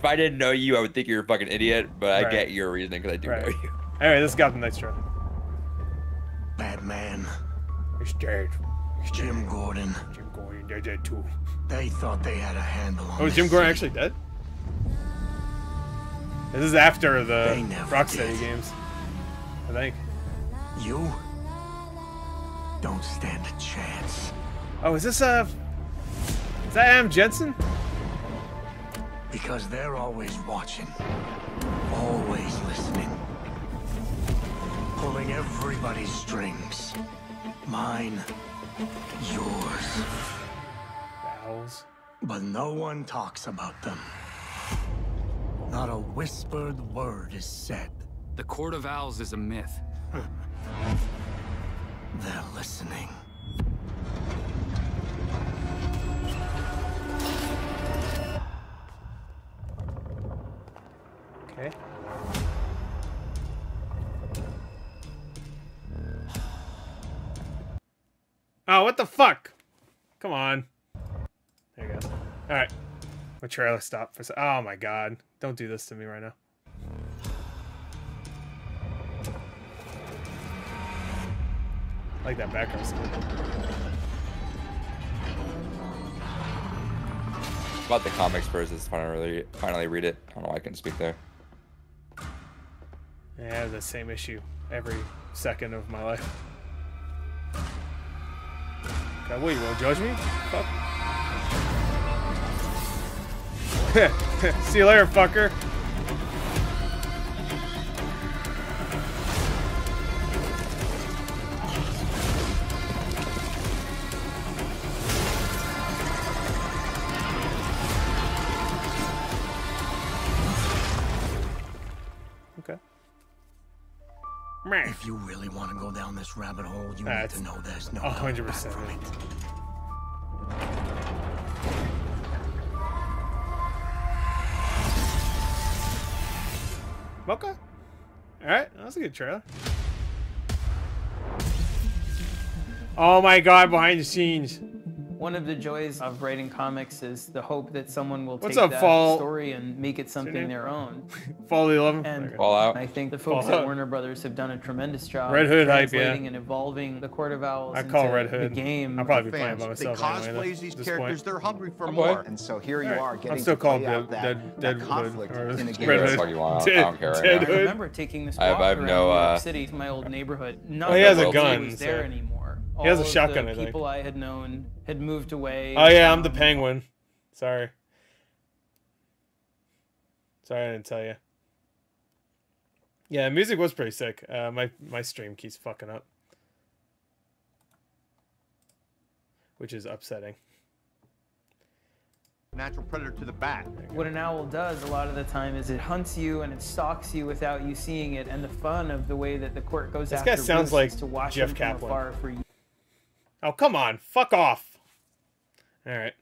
If I didn't know you, I would think you're a fucking idiot, but I get your reasoning because I do know you. Anyway, this is Gotham Knights Trap. Batman. He's dead. He's Jim Gordon. Jim Gordon, they're dead too. They thought they had a handle on it. Oh, is Jim Gordon actually dead? This is after the Rocksteady games, I think. You don't stand a chance. Oh, is this is that Adam Jensen? Because they're always watching, always listening, pulling everybody's strings. Mine, yours. Owls. But no one talks about them. Not a whispered word is said. The Court of Owls is a myth. They're listening. Okay. Oh, what the fuck? Come on. There you go. All right. My trailer stopped for a second. Oh my god. Don't do this to me right now. I like that background score. About the comics versus finally read it. I don't know why I couldn't speak there. Yeah, I have the same issue every second of my life. God, what, you won't judge me? Fuck. See you later, fucker. Okay. If you really want to go down this rabbit hole, you need to know there's no 100% from it. Okay. All right. That was a good trailer. Oh my god, behind the scenes. One of the joys of writing comics is the hope that someone will take that story and make it something their own. Fall the 11th. And Fallout. I think the folks at Warner Brothers have done a tremendous job Red Hood translating and evolving the Court of Owls into Red Hood. The game. I'll probably be playing by myself. They cosplays these characters. They're hungry for more. And so here you are getting to play out that conflict in a game. Red Hood. I don't care right now. I remember taking this walk around New York City to my old neighborhood. Not everybody was there anymore. He has a shotgun, I think. People I had known had moved away. Oh yeah, I'm the penguin. Sorry. Sorry, I didn't tell you. Yeah, music was pretty sick. My stream keeps fucking up, which is upsetting. Natural predator to the bat. What an owl does a lot of the time is it hunts you and it stalks you without you seeing it. And the fun of the way that the court goes after Bruce is to watch him from afar for you. This guy sounds like Jeff Kaplan. Oh, come on. Fuck off. All right.